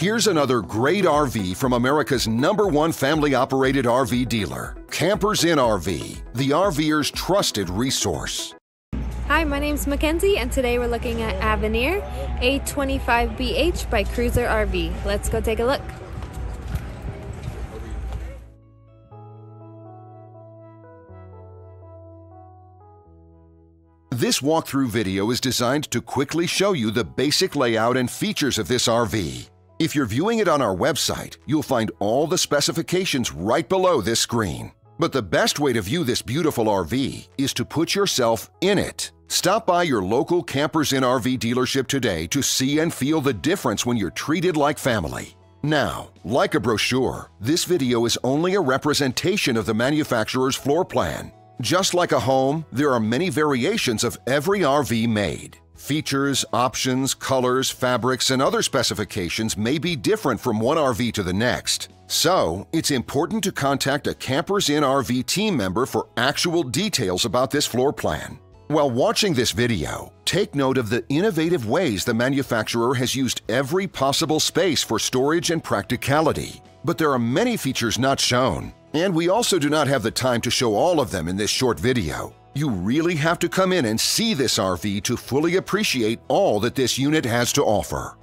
Here's another great RV from America's #1 family-operated RV dealer, Campers Inn RV, the RVer's trusted resource. Hi, my name's Mackenzie, and today we're looking at Avenir A25BH by Cruiser RV. Let's go take a look. This walkthrough video is designed to quickly show you the basic layout and features of this RV. If you're viewing it on our website, you'll find all the specifications right below this screen. But the best way to view this beautiful RV is to put yourself in it. Stop by your local Campers Inn RV dealership today to see and feel the difference when you're treated like family. Now, like a brochure, this video is only a representation of the manufacturer's floor plan. Just like a home, there are many variations of every RV made. Features, options, colors, fabrics, and other specifications may be different from one RV to the next. So, it's important to contact a Campers Inn RV team member for actual details about this floor plan. While watching this video, take note of the innovative ways the manufacturer has used every possible space for storage and practicality. But there are many features not shown. And we also do not have the time to show all of them in this short video. You really have to come in and see this RV to fully appreciate all that this unit has to offer.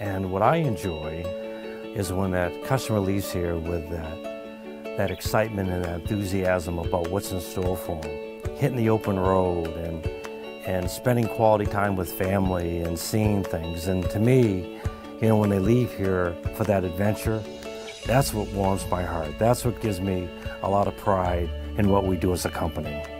And what I enjoy is when that customer leaves here with that excitement and that enthusiasm about what's in store for them. Hitting the open road and spending quality time with family and seeing things. And to me, you know, when they leave here for that adventure, that's what warms my heart. That's what gives me a lot of pride in what we do as a company.